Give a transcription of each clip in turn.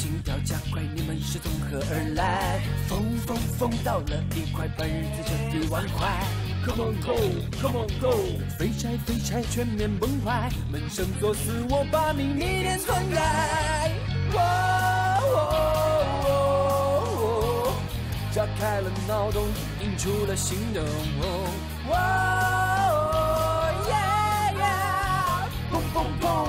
心跳加快，你们是从何而来？疯到了一块半日子就1万块。Come on go，Come on go， 废柴全面崩坏，闷声作死，我把秘密点存在。哦，炸开了脑洞，引出了心动。哦耶耶，砰砰砰。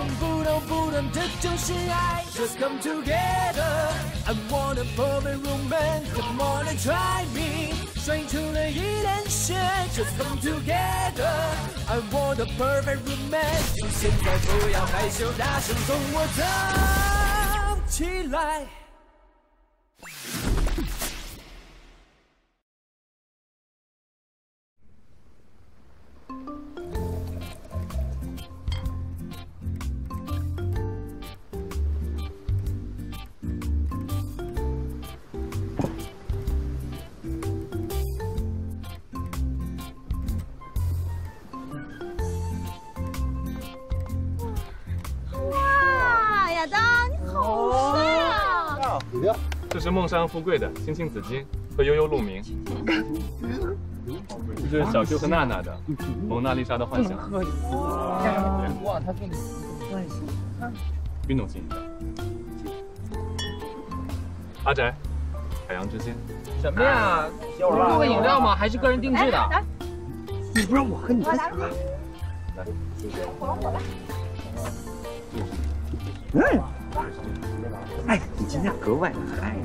这就是爱 ，Just come together。I want a perfect romance，Come on and try me。甩出了一脸血 ，Just come together。I want a perfect romance。就现在，不要害羞，大声从我唱起来。这是孟山富贵的青青紫金和悠悠鹿鸣，这是小 Q 和娜娜的蒙娜丽莎的幻想。哇，他做的幻想，运动型一点。阿宅，海洋之心。什么呀？是个饮料吗？还是个人定制的？你不让我喝，你喝啥？来，谢谢。我来。嗯。 哎，你今天格外的嗨呀！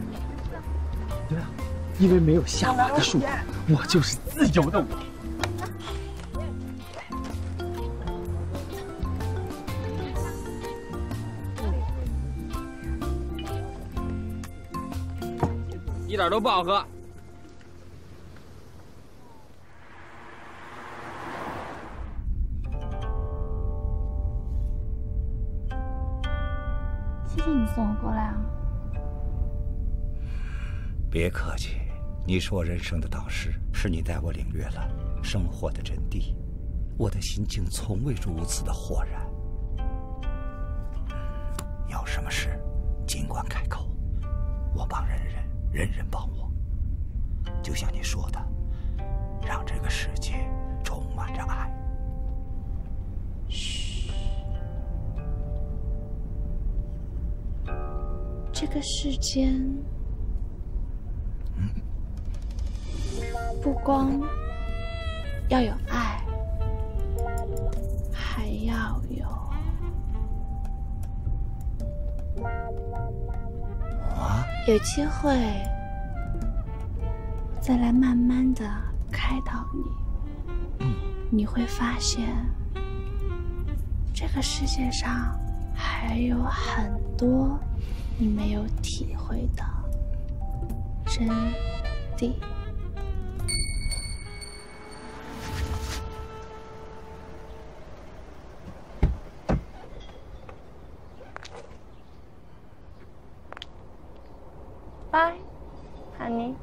对啊，因为没有下我的束缚，我就是自由的我。一点都不好喝。 谢谢你送我过来啊！别客气，你是我人生的导师，是你带我领略了生活的真谛，我的心境从未如此的豁然。有什么事，尽管开口，我帮人人，人人帮我。就像你说的，让这个世界充满着爱。嘘。 这个世间，不光要有爱，还要有……有机会再来慢慢的开导你，你会发现，这个世界上还有很多。 你没有体会到真谛。拜，安妮。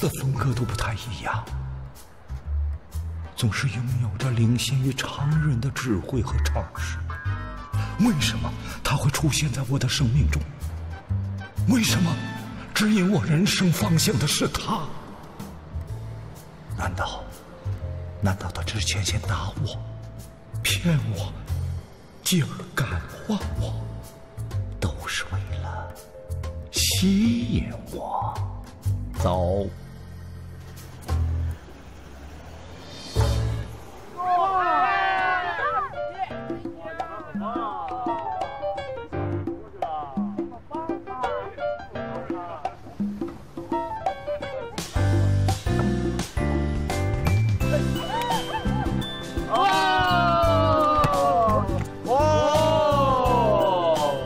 的风格都不太一样，总是拥有着领先于常人的智慧和常识。为什么它会出现在我的生命中？为什么指引我人生方向的是它？难道他之前先打我、骗我，进而感化我，都是为了吸引我？走。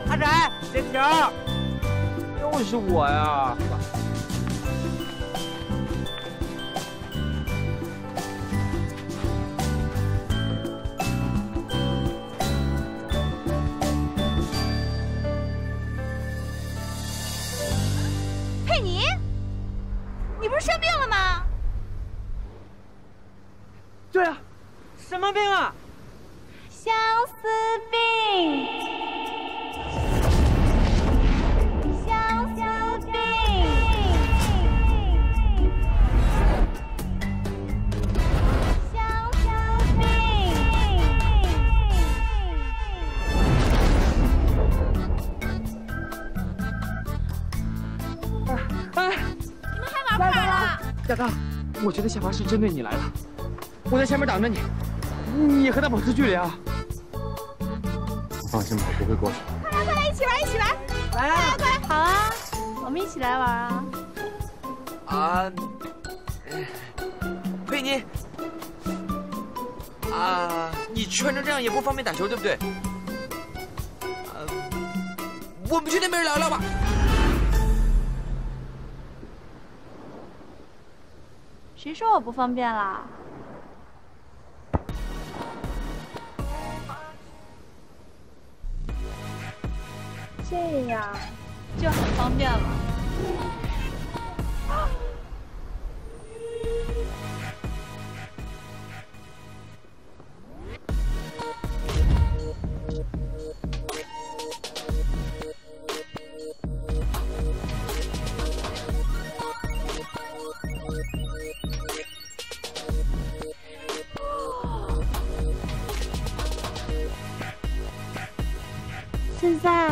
阿宅，杰婷，又是我呀！对啊，什么病啊？相思病。相思病。相思病。哎，你们还玩快了？大大，我觉得夏娃是针对你来了。 我在前面挡着你，你和他保持距离啊！放心吧，我不会过去。快来快来，一起玩一起玩！来啊！快来快来！好啊，我们一起来玩啊！啊，佩妮，啊，你穿成这样也不方便打球，对不对？啊，我们去那边聊聊吧。 谁说我不方便啦？ 这样就很方便了。现在。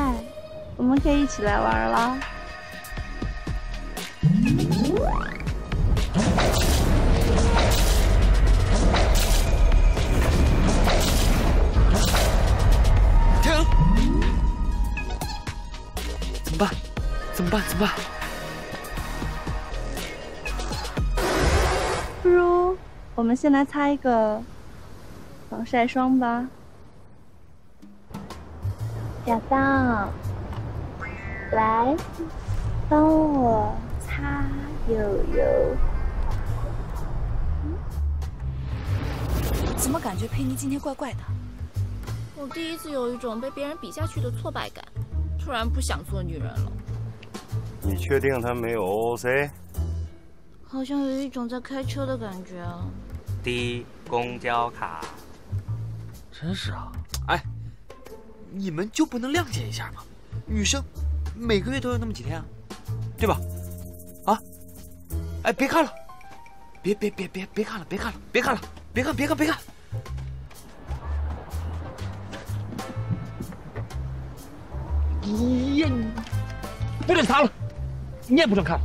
我们可以一起来玩了。停！怎么办？怎么办？怎么办？不如我们先来擦一个防晒霜吧。亚当。 来，帮我擦油油。怎么感觉佩妮今天怪怪的？我第一次有一种被别人比下去的挫败感，突然不想做女人了。你确定她没有 OOC？ 好像有一种在开车的感觉啊。滴公交卡。真是啊！哎，你们就不能谅解一下吗？女生。 每个月都有那么几天啊，对吧？啊，哎，别看了，别看了，别看了，别看了，别看！你不准擦了，你也不准看了。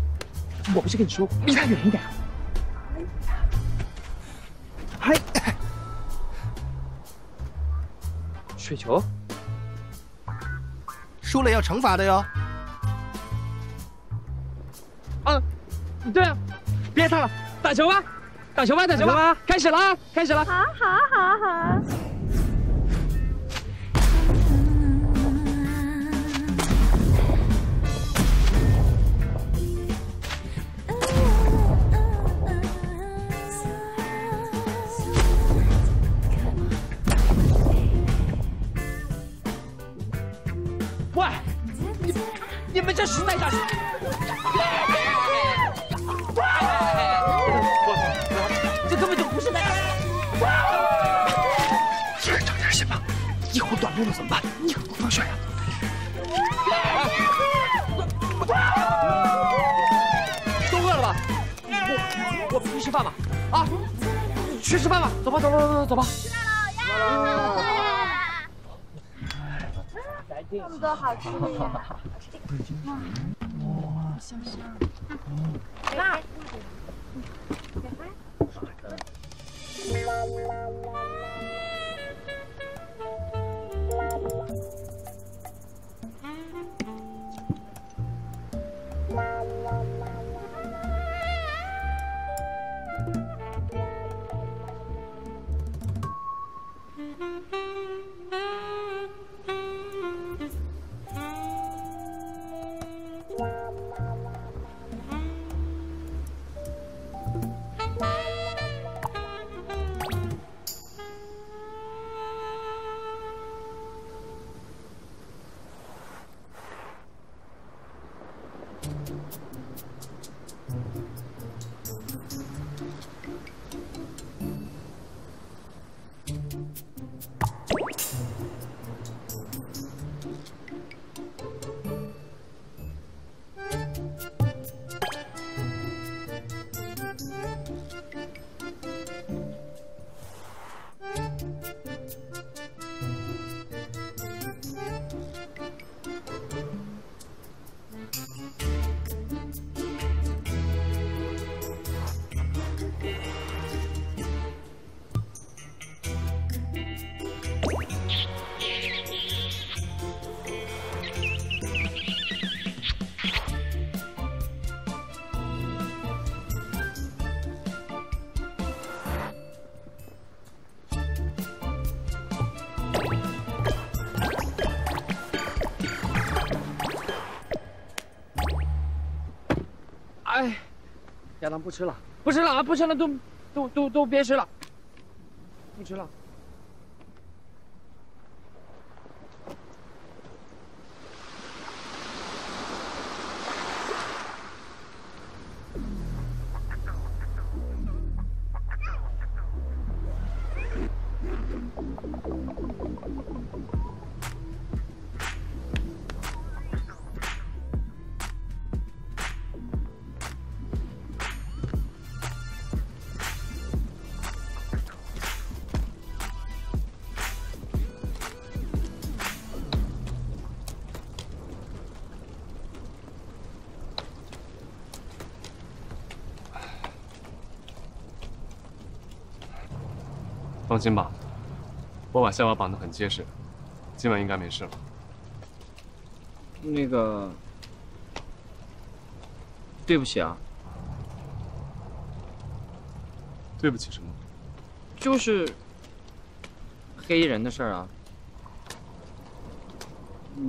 我不是跟你说离他远一点？嗨，水球，输了要惩罚的哟。 啊，对啊，别擦了，打球吧，打球吧，打球吧，开始了，开始了，好。喂，你们这是在干什么？ 短路了怎么办？你可不能摔啊！都饿了吧？我们去吃饭吧！啊，去吃饭吧！走吧！这么多好吃的呀！香香。爸。亚当不吃了，不吃了啊！不吃了，都别吃了，不吃了。 放心吧，我把夏娃绑得很结实，今晚应该没事了。那个，对不起啊。对不起什么？就是黑衣人的事儿啊。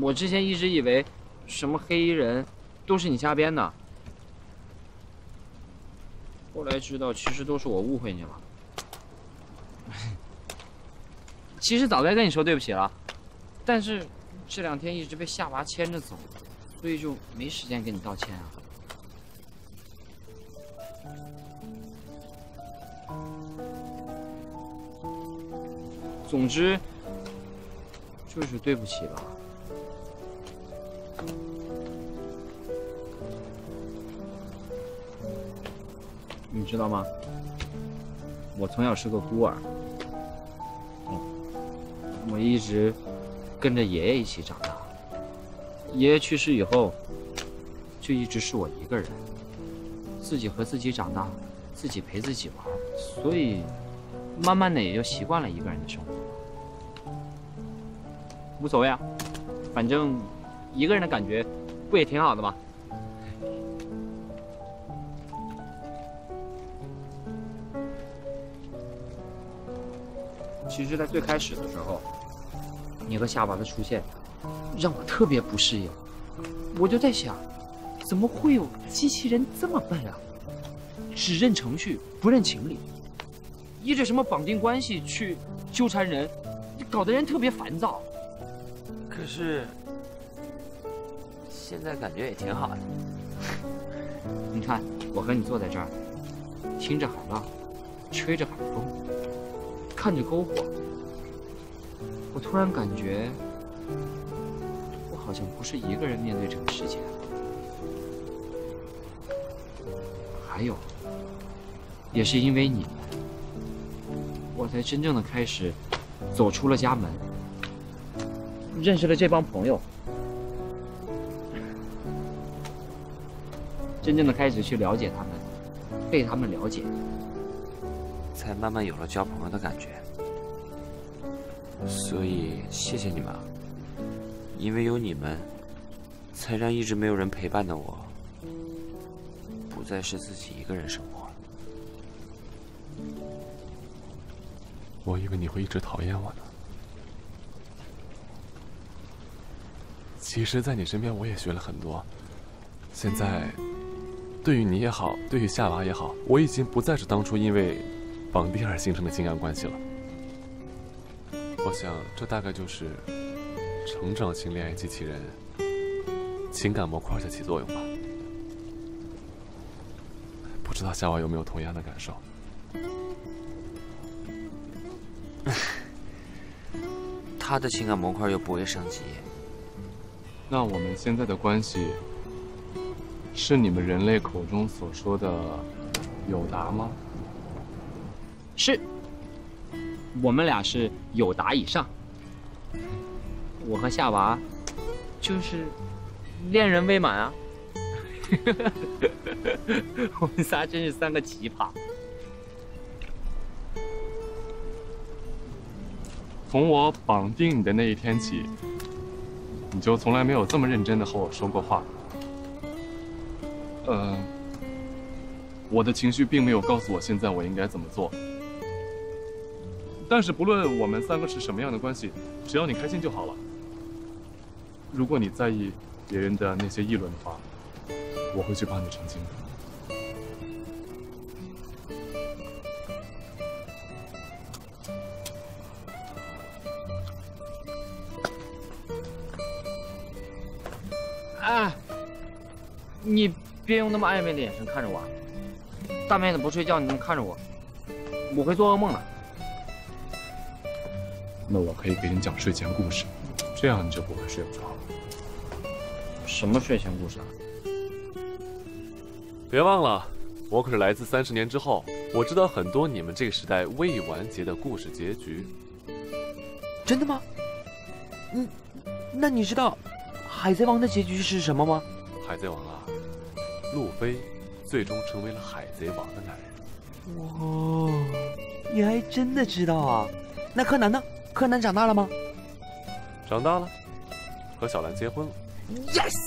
我之前一直以为，什么黑衣人都是你瞎编的，后来知道其实都是我误会你了。 其实早该跟你说对不起了，但是这两天一直被夏娃牵着走，所以就没时间跟你道歉啊。总之，就是对不起吧。你知道吗？我从小是个孤儿。 我一直跟着爷爷一起长大。爷爷去世以后，就一直是我一个人，自己和自己长大，自己陪自己玩，所以慢慢的也就习惯了一个人的生活。无所谓啊，反正一个人的感觉不也挺好的吗？其实，在最开始的时候。 你和夏娃的出现，让我特别不适应。我就在想，怎么会有机器人这么笨啊？只认程序不认情理，依着什么绑定关系去纠缠人，搞得人特别烦躁。可是，现在感觉也挺好的。你看，我和你坐在这儿，听着海浪，吹着海风，看着篝火。 我突然感觉，我好像不是一个人面对这个世界。还有，也是因为你们，我才真正的开始走出了家门，认识了这帮朋友，真正的开始去了解他们，被他们了解，才慢慢有了交朋友的感觉。 所以，谢谢你们啊！因为有你们，才让一直没有人陪伴的我，不再是自己一个人生活了。我以为你会一直讨厌我呢。其实，在你身边我也学了很多。现在，对于你也好，对于夏娃也好，我已经不再是当初因为绑定而形成的情感关系了。 我想，这大概就是成长型恋爱机器人情感模块在起作用吧。不知道夏娃有没有同样的感受？他的情感模块又不会升级。那我们现在的关系，是你们人类口中所说的友达吗？是。 我们俩是友达以上，我和夏娃就是恋人未满啊！我们仨真是三个奇葩。从我绑定你的那一天起，你就从来没有这么认真的和我说过话。我的情绪并没有告诉我现在我应该怎么做。 但是不论我们三个是什么样的关系，只要你开心就好了。如果你在意别人的那些议论的话，我会去帮你澄清的。哎，你别用那么暧昧的眼神看着我，大半夜的不睡觉，你这么看着我，我会做噩梦了。那我可以给你讲睡前故事，这样你就不会睡不着了。什么睡前故事啊？别忘了，我可是来自30年之后，我知道很多你们这个时代未完结的故事结局。真的吗？嗯，那你知道《海贼王》的结局是什么吗？海贼王啊，路飞最终成为了海贼王的男人。哇，你还真的知道啊？那柯南呢？柯南长大了吗？长大了，和小兰结婚了。Yes，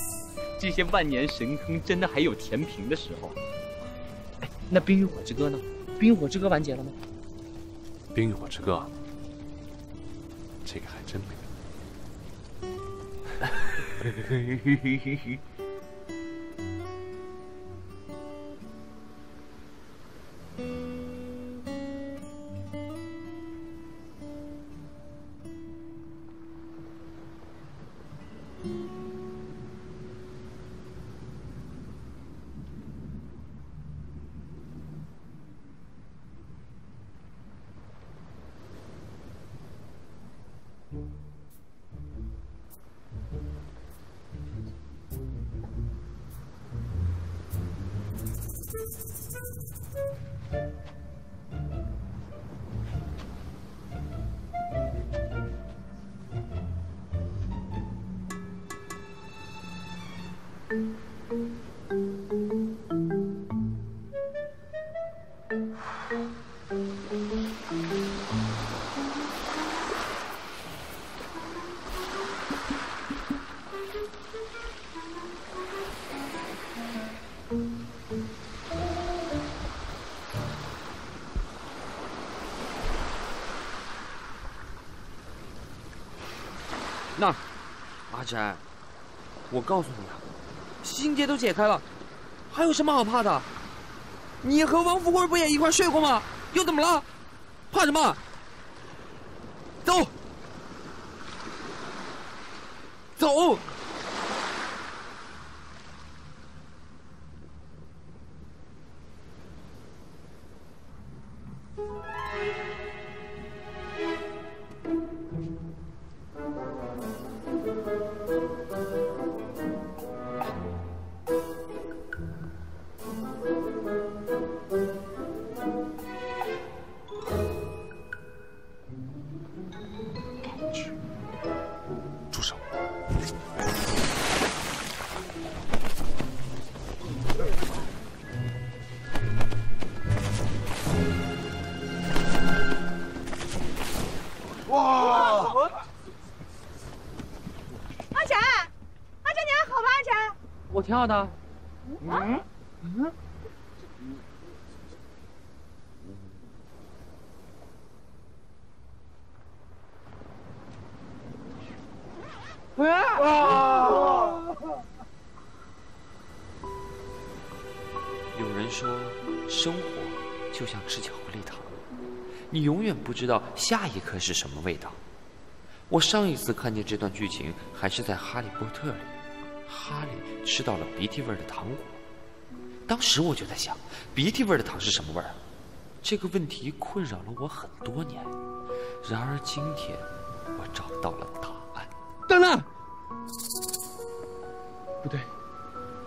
这些万年神坑真的还有填平的时候。哎，那《冰与火之歌》呢？《冰与火之歌》完结了吗？《冰与火之歌》，这个还真没有。 那，阿宅，我告诉你啊，心结都解开了，还有什么好怕的？你和王富贵不也一块睡过吗？又怎么了？怕什么？走，走。 跳的，嗯嗯，有人说，生活就像吃巧克力糖，你永远不知道下一刻是什么味道。我上一次看见这段剧情还是在《哈利波特》里。 哈利吃到了鼻涕味的糖果，当时我就在想，鼻涕味的糖是什么味儿？这个问题困扰了我很多年。然而今天，我找到了答案。等等，不对，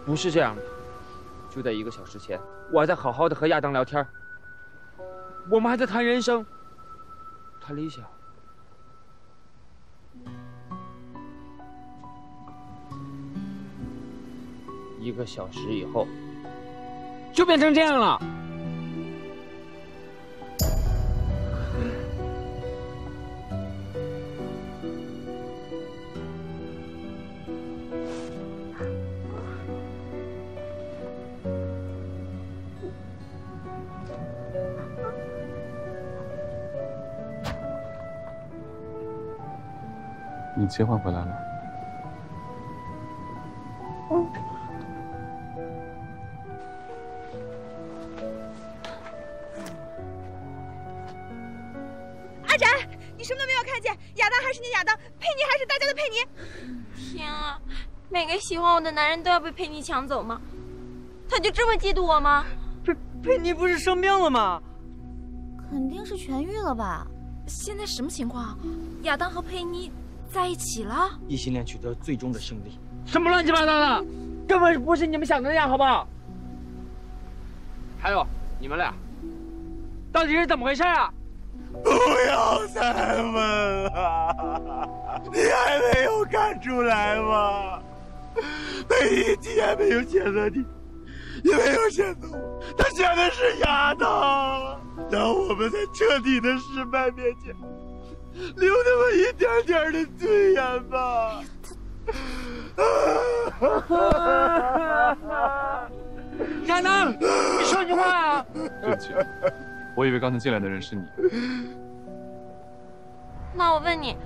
不是这样的。就在1个小时前，我还在好好的和亚当聊天，我们还在谈人生，谈理想。 1个小时以后，就变成这样了。你切换回来了。每个喜欢我的男人都要被佩妮抢走吗？他就这么嫉妒我吗？佩妮不是生病了吗？肯定是痊愈了吧？现在什么情况？亚当和佩妮在一起了？异性恋取得最终的胜利？什么乱七八糟的，根本不是你们想的那样，好不好？还有你们俩，到底是怎么回事啊？ 不要再问了，你还没有看出来吗？佩妮既然没有选择你，也没有选择我，她选的是亚当。当我们在彻底的失败面前，留那么一点点的尊严吧。亚当，你说句话啊！对不起。 我以为刚才进来的人是你。那我问你，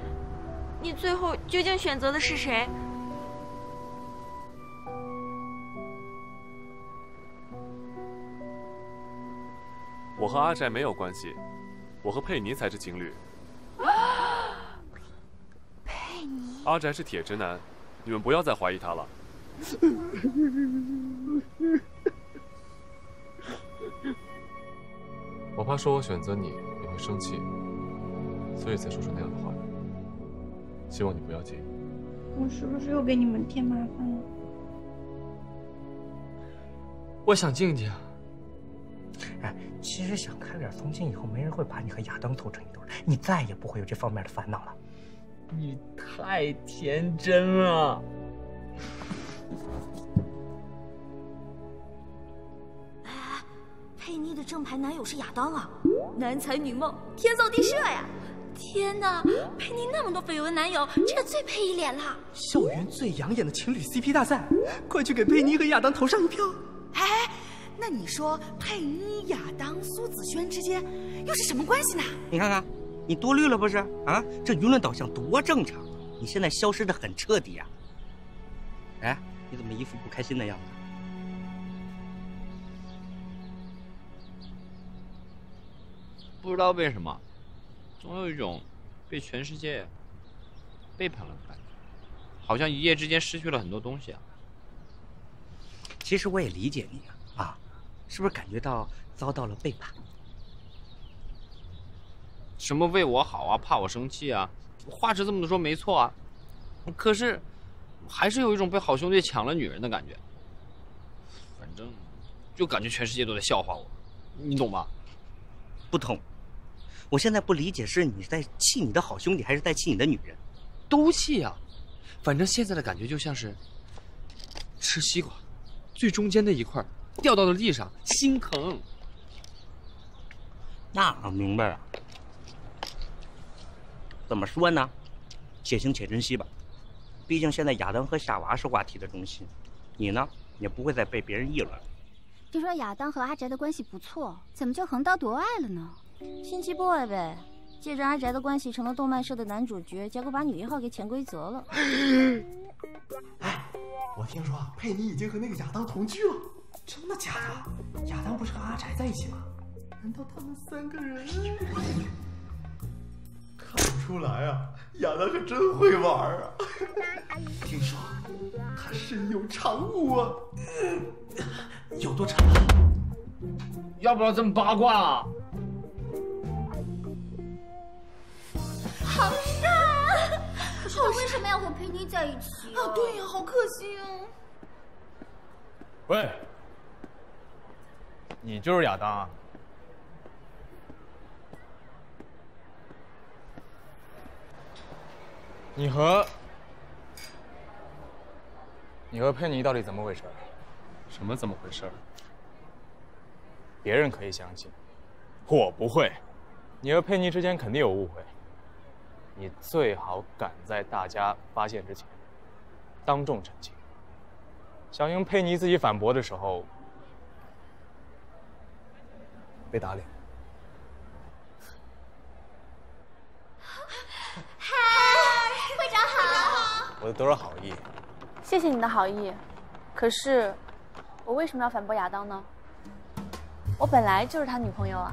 你最后究竟选择的是谁？我和阿宅没有关系，我和佩妮才是情侣。佩妮，阿宅是铁直男，你们不要再怀疑他了。我怕说我选择你，你会生气，所以才说出那样的话。希望你不要介意。我是不是又给你们添麻烦了？我想静静。哎，其实想开点从今以后没人会把你和亚当凑成一对，你再也不会有这方面的烦恼了。你太天真了。佩妮的正牌男友是亚当啊，男才女貌，天造地设呀！天哪，佩妮那么多绯闻男友，这个最配一脸了。校园最养眼的情侣 CP 大赛，快去给佩妮和亚当投上一票！哎，那你说佩妮、亚当、苏子轩之间又是什么关系呢？你看看，你多虑了不是？啊，这舆论导向多正常，你现在消失的很彻底啊！哎，你怎么一副不开心的样子？ 不知道为什么，总有一种被全世界背叛了的感觉，好像一夜之间失去了很多东西啊。其实我也理解你啊，是不是感觉到遭到了背叛？什么为我好啊，怕我生气啊，话是这么说没错啊，可是还是有一种被好兄弟抢了女人的感觉。反正就感觉全世界都在笑话我，你懂吗？ 不同，我现在不理解是你在气你的好兄弟，还是在气你的女人？都气呀、啊，反正现在的感觉就像是吃西瓜，最中间的一块掉到了地上，心疼。那我明白了。怎么说呢？且行且珍惜吧，毕竟现在亚当和夏娃是话题的中心，你呢也不会再被别人议论。 听说亚当和阿宅的关系不错，怎么就横刀夺爱了呢？心机 boy 呗，借着阿宅的关系成了动漫社的男主角，结果把女一号给潜规则了。哎，我听说佩妮已经和那个亚当同居了，真的假的？亚当不是和阿宅在一起吗？难道他们三个人？看不出来啊，亚当可真会玩啊！听说他身有长物啊。 有多长？要不要这么八卦啊？好帅啊！可是他为什么要和佩妮在一起啊？对呀，好可惜哦。喂，你就是亚当啊？你和佩妮到底怎么回事？ 什么？怎么回事？别人可以相信，我不会。你和佩妮之间肯定有误会，你最好赶在大家发现之前，当众澄清。小英佩妮自己反驳的时候，被打脸。嗨，会长好。我都是好意。谢谢你的好意，可是。 我为什么要反驳亚当呢？我本来就是他女朋友啊，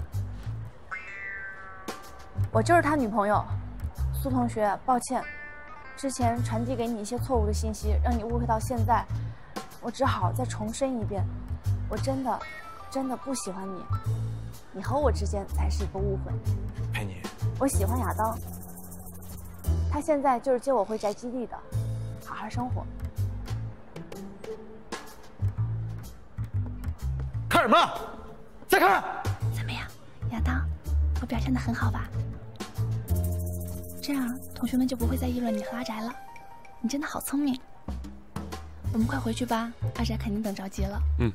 我就是他女朋友。苏同学，抱歉，之前传递给你一些错误的信息，让你误会到现在，我只好再重申一遍，我真的，真的不喜欢你，你和我之间才是一个误会。佩妮，我喜欢亚当，他现在就是接我回宅基地的，好好生活。看什么？再看。怎么样，亚当，我表现得很好吧？ 这样，同学们就不会再议论你和阿宅了。你真的好聪明。我们快回去吧，阿宅肯定等着急了。嗯。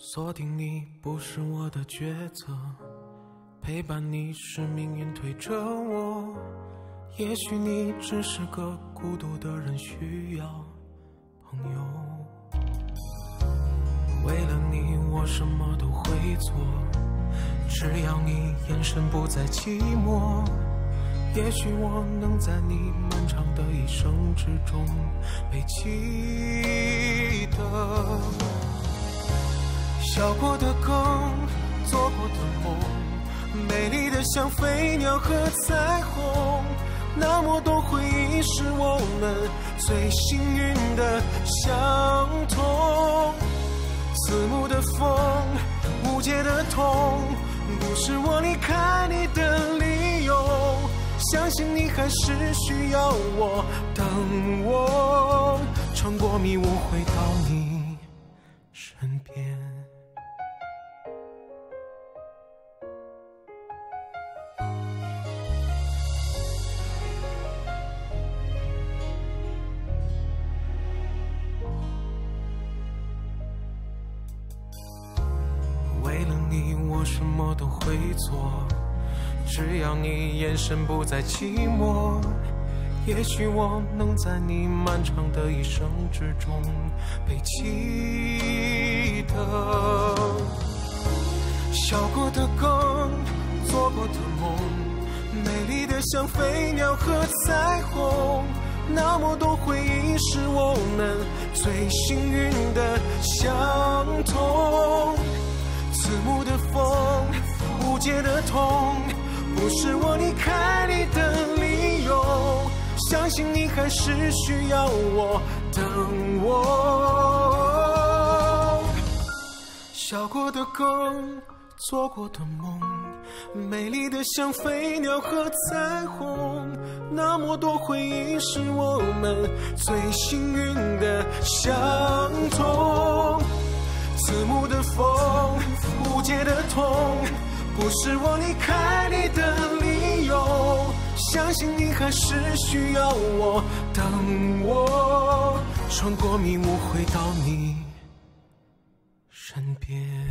锁定你不是我的抉择，陪伴你是命运推着我。也许你只是个孤独的人，需要朋友。为了你，我什么都会做，只要你眼神不再寂寞。也许我能在你漫长的一生之中被记得。 笑过的歌，做过的梦，美丽的像飞鸟和彩虹。那么多回忆是我们最幸运的相同。刺目的风，无解的痛，不是我离开你的理由。相信你还是需要我，当我穿过迷雾回到你身边。 什么都会做，只要你眼神不再寂寞。也许我能在你漫长的一生之中被记得。笑过的歌，做过的梦，美丽的像飞鸟和彩虹。那么多回忆是我们最幸运的相同。 刺目的风，无解的痛，不是我离开你的理由。相信你还是需要我，等我。笑过的歌，做过的梦，美丽的像飞鸟和彩虹。那么多回忆是我们最幸运的相同。 刺目的风，无解的痛，不是我离开你的理由。相信你还是需要我，当我穿过迷雾回到你身边。